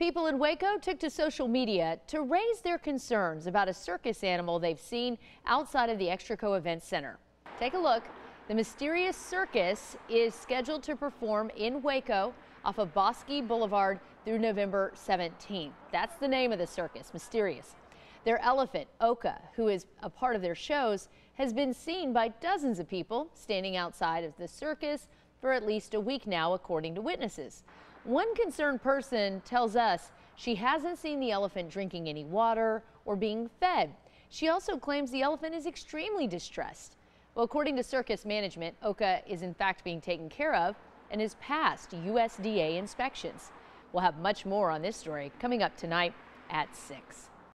People in Waco took to social media to raise their concerns about a circus animal they've seen outside of the ExtraCo Event Center. Take a look. The Mysterious Circus is scheduled to perform in Waco off of Bosque Boulevard through November 17th. That's the name of the circus, Mysterious. Their elephant, Oka, who is a part of their shows, has been seen by dozens of people standing outside of the circus for at least a week now, according to witnesses. One concerned person tells us she hasn't seen the elephant drinking any water or being fed. She also claims the elephant is extremely distressed. Well, according to circus management, Oka is in fact being taken care of and has passed USDA inspections. We'll have much more on this story coming up tonight at 6.